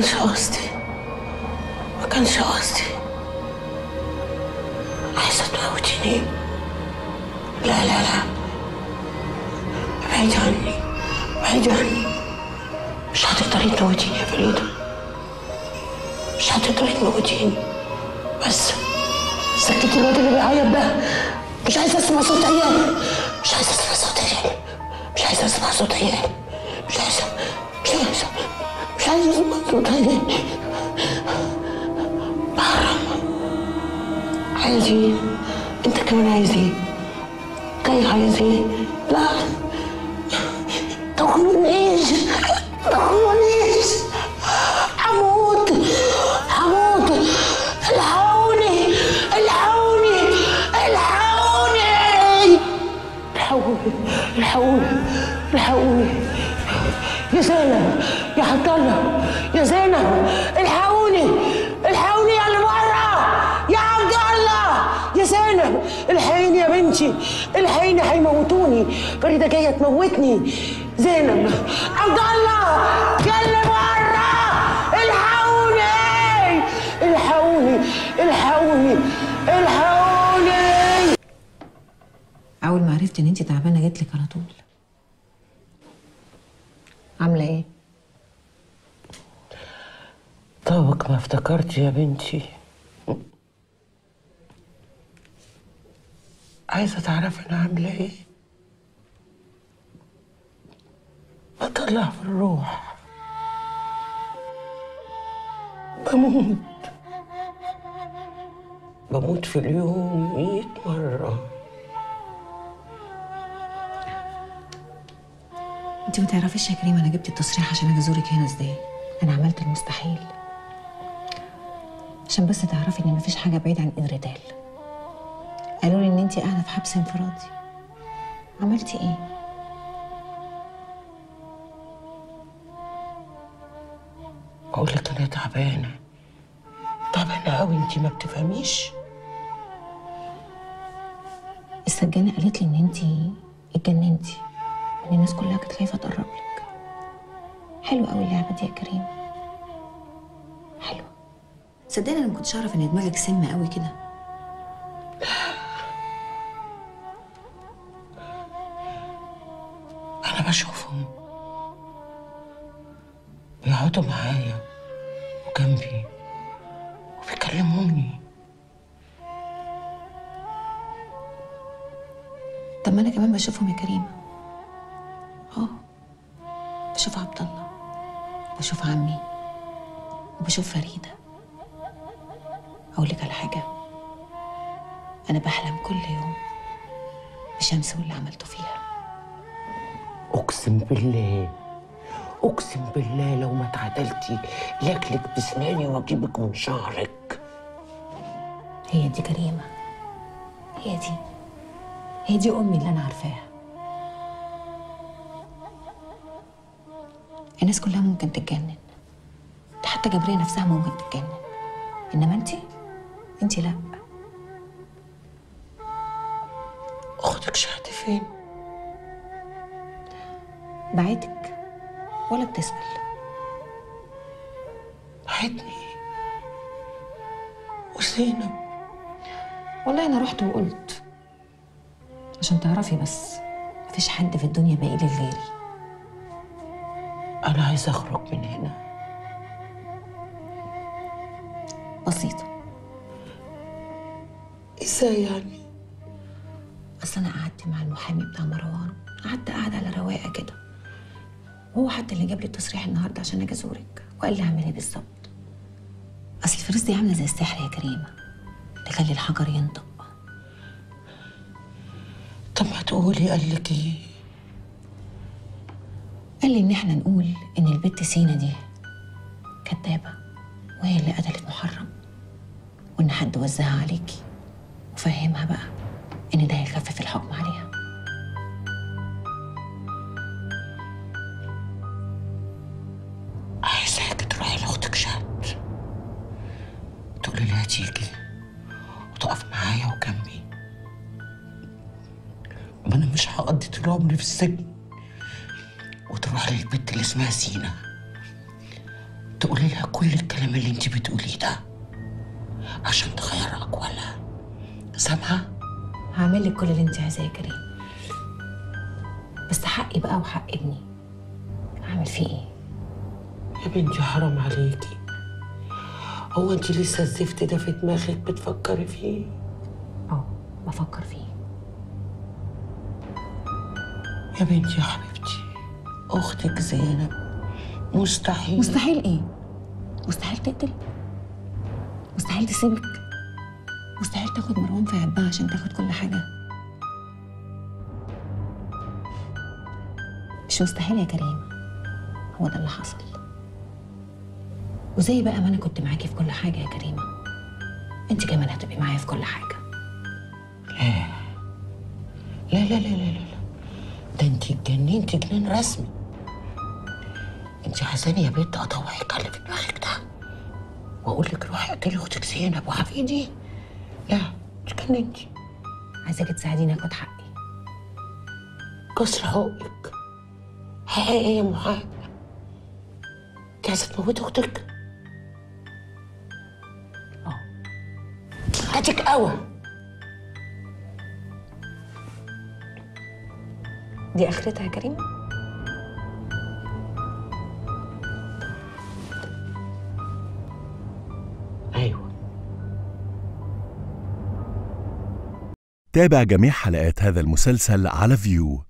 كانش قصدي، ما كانش قصدي. عايزة تموتيني؟ لا لا لا، بعيد عني، بعيد عني. مش هتقدري تموتيني يا فريدة، مش هتقدري تموتيني. بس سكتي الواد اللي بيعيط ده، مش عايزة اسمع صوت عيالي، مش عايزة اسمع صوت عيالي، مش عايزة اسمع صوت عيالي، مش عايزة، مش عايزة، مش عايزة اسمع صوت عيالي. بحرام. عايز ايه؟ انت كمان عايز ايه؟ جاي عايز ايه؟ لا تخونيش، تخونيش، هموت، هموت. الحقوني، الحقوني، الحقوني، الحقوني، الحقوني، الحقوني. يا زينب، يا حط الله، يا زينب، الحقوني، الحقوني يا اللي بره، يا عبد الله، يا زينب الحقيني يا بنتي، الحقيني هيموتوني، فريدة جاية تموتني. زينب، عبد الله، يا اللي بره، الحقوني، الحقوني، الحقوني، الحقوني. أول ما عرفت إن أنتِ تعبانة جيت لك على طول. عاملة إيه؟ طابق ما افتكرت يا بنتي. عايزة تعرفي أنا عاملة إيه؟ بطلع في الروح، بموت، بموت في اليوم 100 مرة. انت ما تعرفيش يا كريمة، انا جبت التصريح عشان اجي ازورك هنا ازاي. انا عملت المستحيل عشان بس تعرفي ان مفيش حاجة بعيدة عن الرجال. قالوا لي ان انت قاعدة في حبس انفرادي. عملتي ايه؟ بقول لك انا تعبانة، تعبانة قوي، انت ما بتفهميش. السجانة قالت لي ان انت اتجننتي، ان الناس كلها كانت خايفة تقرب لك. حلوة قوي اللعبة دي يا كريم، حلوة. صدقني انا ما كنتش اعرف ان دماغك سمة قوي كده. انا بشوفهم بيقعدوا معايا وجنبي وبيكلموني. طب ما انا كمان بشوفهم يا كريمة. بشوف عبد الله، بشوف عمي، وبشوف فريدة. اقول لك على حاجة، انا بحلم كل يوم بشمس واللي عملته فيها. اقسم بالله، اقسم بالله لو ما اتعدلتي لاكلك بسناني واجيبك من شعرك. هي دي كريمة، هي دي، هي دي امي اللي انا عارفاها. الناس كلها ممكن تتجنن، حتى جبرية نفسها ممكن تتجنن، انما انتي لا. اختك شاهد فين؟ بعتك ولا بتسأل؟ بعتني وزينب. والله انا رحت وقلت عشان تعرفي بس مفيش حد في الدنيا باقي لي غيري. أنا عايزة أخرج من هنا. بسيطة. إزاي يعني؟ أصل أنا قعدت مع المحامي بتاع مروان، قعدت قاعدة على رواقة كده. وهو حتى اللي جاب لي التصريح النهارده عشان أجي أزورك، وقال لي أعمل إيه بالظبط. أصل الفريسة دي عاملة زي السحر يا كريمة، تخلي الحجر ينطق. طب ما تقولي قال لك إيه؟ قال لي ان احنا نقول ان البت سينا دي كدابه، وهي اللي قتلت محرم، وان حد وزعها عليكي، وفهمها بقى ان ده هيخفف الحكم عليها. عايزاكي تروحي لاختك شاد تقولي لها تيجي وتقف معايا وجنبي. ما انا مش هقضي طول عمري في السجن. وتروح للبنت اللي اسمها سينا تقولي لها كل الكلام اللي انت بتقوليه ده عشان تغير اقوالها. سامعه؟ هعمل لك كل اللي انت عايزاه يا كريم، بس حقي بقى وحق ابني، هعمل فيه ايه؟ يا بنتي حرام عليكي، هو انت لسه الزفت ده في دماغك بتفكري فيه؟ اه بفكر فيه يا بنتي يا حبيبتي. اختك زينب مستحيل. مستحيل ايه؟ مستحيل تقتل؟ مستحيل تسيبك؟ مستحيل تاخد مروان في عبها عشان تاخد كل حاجه؟ مش مستحيل يا كريمه، هو ده اللي حصل. وزي بقى ما انا كنت معاكي في كل حاجه يا كريمه، انت كمان هتبقي معايا في كل حاجه. لا لا لا لا لا لا، ده انت اتجننتي جنان رسمي. انت عايزاني يا بنت اطوعك على اللي في دماغك ده واقول لك روحي اقتلي اختك زينب وحفيدي؟ لا اتجننتي. عايزاكي تساعديني اخد حقي. كسر حقك. حقي ايه يا محامي؟ انت عايزه تموتي اختك؟ اه هاتيك قوي. دي اخرتها يا كريم؟ تابع جميع حلقات هذا المسلسل على viu.